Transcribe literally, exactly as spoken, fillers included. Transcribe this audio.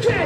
Check it!